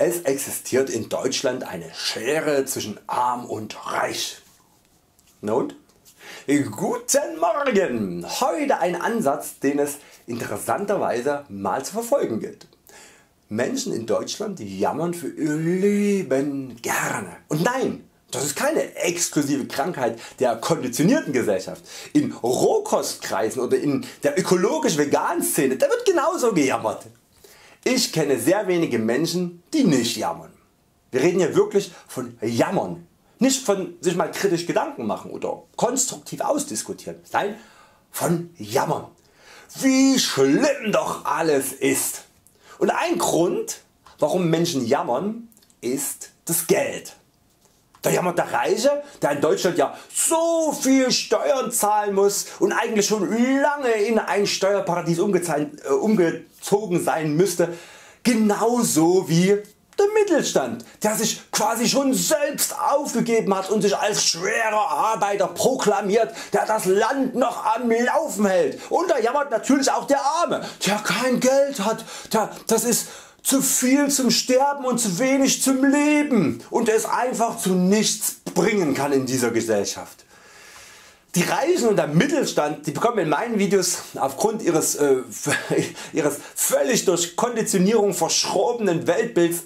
Es existiert in Deutschland eine Schere zwischen Arm und Reich. Und? Guten Morgen! Heute ein Ansatz, den es interessanterweise mal zu verfolgen gilt. Menschen in Deutschland jammern für ihr Leben gerne. Und nein, das ist keine exklusive Krankheit der konditionierten Gesellschaft. In Rohkostkreisen oder in der ökologisch-veganen Szene, da wird genauso gejammert. Ich kenne sehr wenige Menschen, die nicht jammern. Wir reden hier wirklich von Jammern, nicht von sich mal kritisch Gedanken machen oder konstruktiv ausdiskutieren. Nein, von Jammern. Wie schlimm doch alles ist. Und ein Grund, warum Menschen jammern, ist das Geld. Da jammert der Reiche, der in Deutschland ja so viel Steuern zahlen muss und eigentlich schon lange in ein Steuerparadies umgezogen sein müsste, genauso wie der Mittelstand, der sich quasi schon selbst aufgegeben hat und sich als schwerer Arbeiter proklamiert, der das Land noch am Laufen hält. Und da jammert natürlich auch der Arme, der kein Geld hat. Das ist zu viel zum Sterben und zu wenig zum Leben und es einfach zu nichts bringen kann in dieser Gesellschaft. Die Reichen und der Mittelstand, die bekommen in meinen Videos aufgrund ihres völlig durch Konditionierung verschrobenen Weltbilds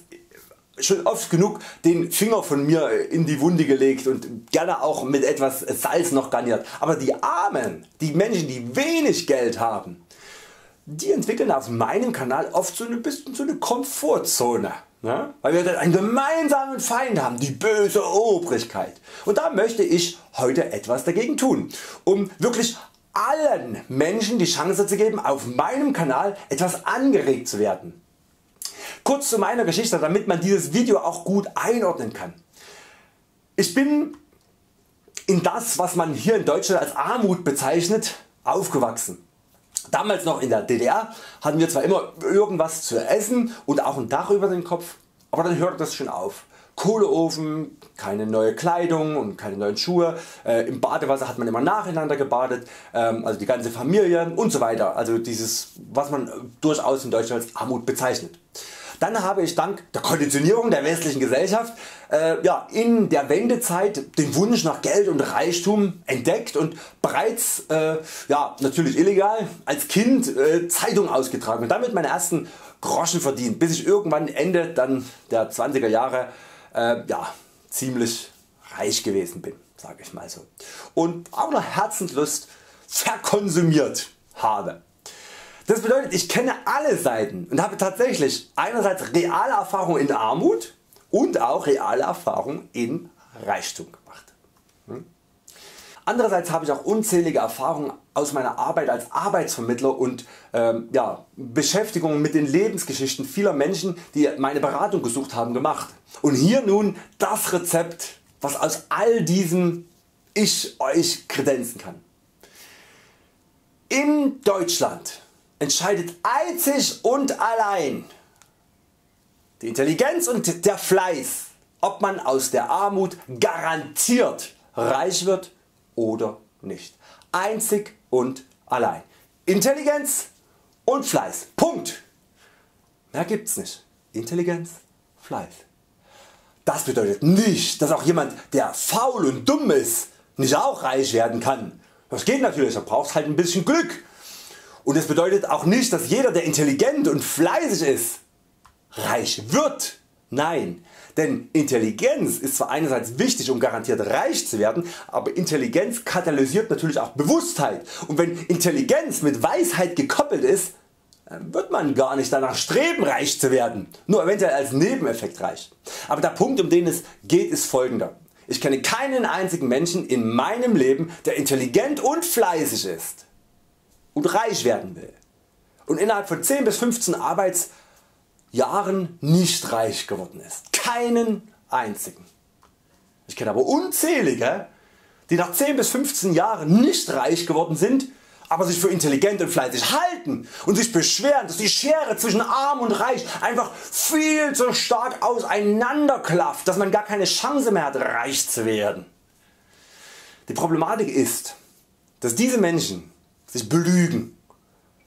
schon oft genug den Finger von mir in die Wunde gelegt und gerne auch mit etwas Salz noch garniert. Aber die Armen, die Menschen, die wenig Geld haben, die entwickeln auf meinem Kanal oft so ein bisschen so eine Komfortzone. Ja, weil wir dann einen gemeinsamen Feind haben, die böse Obrigkeit. Und da möchte ich heute etwas dagegen tun, um wirklich allen Menschen die Chance zu geben, auf meinem Kanal etwas angeregt zu werden. Kurz zu meiner Geschichte, damit man dieses Video auch gut einordnen kann. Ich bin in das, was man hier in Deutschland als Armut bezeichnet, aufgewachsen. Damals noch in der DDR hatten wir zwar immer irgendwas zu essen und auch ein Dach über den Kopf, aber dann hörte das schon auf. Kohleofen, keine neue Kleidung und keine neuen Schuhe, im Badewasser hat man immer nacheinander gebadet, also die ganze Familie und so weiter. Also dieses, was man durchaus in Deutschland als Armut bezeichnet. Dann habe ich dank der Konditionierung der westlichen Gesellschaft in der Wendezeit den Wunsch nach Geld und Reichtum entdeckt und bereits natürlich illegal als Kind Zeitung ausgetragen und damit meine ersten Groschen verdient, bis ich irgendwann Ende dann der 20er Jahre ziemlich reich gewesen bin, sage ich mal so, und auch nach Herzenslust verkonsumiert habe. Das bedeutet, ich kenne alle Seiten und habe tatsächlich einerseits reale Erfahrung in Armut und auch reale Erfahrung in Reichtum gemacht. Andererseits habe ich auch unzählige Erfahrungen aus meiner Arbeit als Arbeitsvermittler und Beschäftigung mit den Lebensgeschichten vieler Menschen, die meine Beratung gesucht haben, gemacht. Und hier nun das Rezept, was aus all diesen ich euch kredenzen kann. In Deutschland entscheidet einzig und allein die Intelligenz und der Fleiß, ob man aus der Armut garantiert reich wird oder nicht. Einzig und allein. Intelligenz und Fleiß. Punkt. Mehr gibt's nicht. Intelligenz, Fleiß. Das bedeutet nicht, dass auch jemand, der faul und dumm ist, nicht auch reich werden kann. Das geht natürlich, da braucht halt ein bisschen Glück. Und es bedeutet auch nicht, dass jeder, der intelligent und fleißig ist, reich wird. Nein, denn Intelligenz ist zwar einerseits wichtig, um garantiert reich zu werden, aber Intelligenz katalysiert natürlich auch Bewusstheit. Und wenn Intelligenz mit Weisheit gekoppelt ist, dann wird man gar nicht danach streben, reich zu werden. Nur eventuell als Nebeneffekt reich. Aber der Punkt, um den es geht, ist folgender. Ich kenne keinen einzigen Menschen in meinem Leben, der intelligent und fleißig ist und reich werden will und innerhalb von 10 bis 15 Arbeitsjahren nicht reich geworden ist. Keinen einzigen. Ich kenne aber unzählige, die nach 10 bis 15 Jahren nicht reich geworden sind, aber sich für intelligent und fleißig halten und sich beschweren, dass die Schere zwischen Arm und Reich einfach viel zu stark auseinanderklafft, dass man gar keine Chance mehr hat, reich zu werden. Die Problematik ist, dass diese Menschen sich belügen.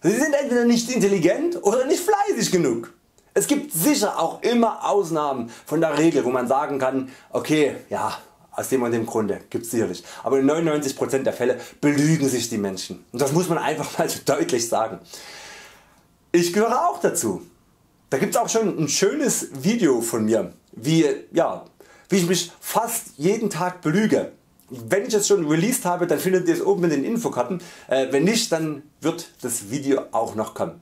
Sie sind entweder nicht intelligent oder nicht fleißig genug. Es gibt sicher auch immer Ausnahmen von der Regel, wo man sagen kann, okay, ja, aus dem und dem Grunde gibt es sicherlich, aber in 99% der Fälle belügen sich die Menschen, und das muss man einfach mal so deutlich sagen. Ich gehöre auch dazu. Da gibt es auch schon ein schönes Video von mir, wie ich mich fast jeden Tag belüge. Wenn ich es schon released habe, dann findet ihr es oben in den Infokarten, wenn nicht, dann wird das Video auch noch kommen.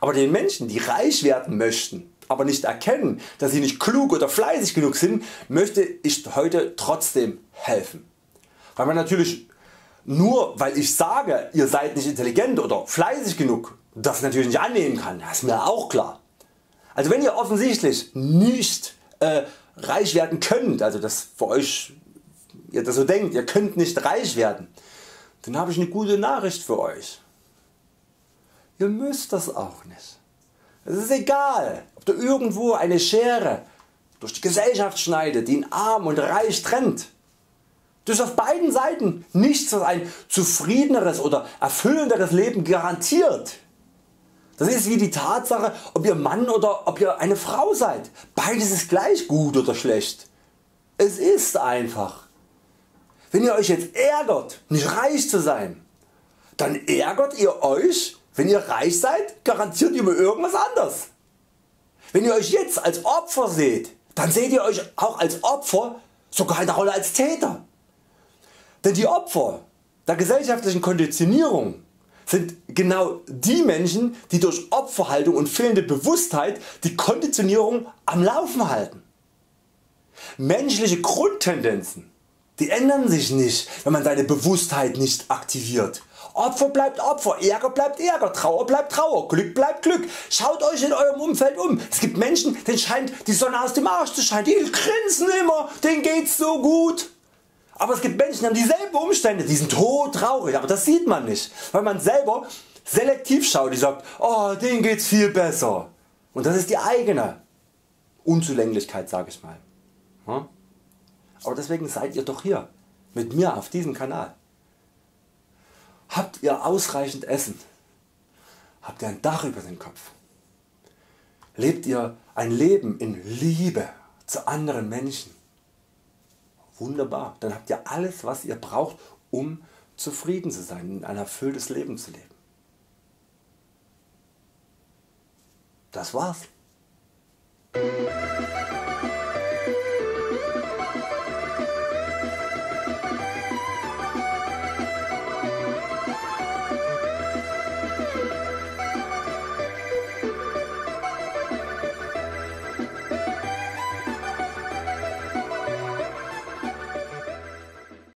Aber den Menschen, die reich werden möchten, aber nicht erkennen, dass sie nicht klug oder fleißig genug sind, möchte ich heute trotzdem helfen. Weil man natürlich nur, weil ich sage, ihr seid nicht intelligent oder fleißig genug, das natürlich nicht annehmen kann, das ist mir auch klar. Also wenn ihr offensichtlich nicht reich werden könnt, also das für euch, ihr das so denkt, ihr könnt nicht reich werden, dann habe ich eine gute Nachricht für euch. Ihr müsst das auch nicht. Es ist egal, ob da irgendwo eine Schere durch die Gesellschaft schneidet, die in Arm und Reich trennt. Du hast auf beiden Seiten nichts, was ein zufriedeneres oder erfüllenderes Leben garantiert. Das ist wie die Tatsache, ob ihr Mann oder ob ihr eine Frau seid. Beides ist gleich gut oder schlecht. Es ist einfach. Wenn ihr euch jetzt ärgert, nicht reich zu sein, dann ärgert ihr euch. Wenn ihr reich seid, garantiert über irgendwas anderes. Wenn ihr euch jetzt als Opfer seht, dann seht ihr euch auch als Opfer, sogar in der Rolle als Täter. Denn die Opfer der gesellschaftlichen Konditionierung sind genau die Menschen, die durch Opferhaltung und fehlende Bewusstheit die Konditionierung am Laufen halten. Menschliche Grundtendenzen, die ändern sich nicht, wenn man seine Bewusstheit nicht aktiviert. Opfer bleibt Opfer, Ärger bleibt Ärger, Trauer bleibt Trauer, Glück bleibt Glück. Schaut euch in eurem Umfeld um. Es gibt Menschen, denen scheint die Sonne aus dem Arsch zu scheinen, die grinsen immer, denen geht's so gut. Aber es gibt Menschen, die haben dieselben Umstände, die sind todtraurig, aber das sieht man nicht, weil man selber selektiv schaut, die sagt, oh, denen geht's viel besser. Und das ist die eigene Unzulänglichkeit, sage ich mal. Aber deswegen seid ihr doch hier mit mir auf diesem Kanal. Habt ihr ausreichend Essen? Habt ihr ein Dach über den Kopf? Lebt ihr ein Leben in Liebe zu anderen Menschen? Wunderbar, dann habt ihr alles, was ihr braucht, um zufrieden zu sein und ein erfülltes Leben zu leben. Das war's.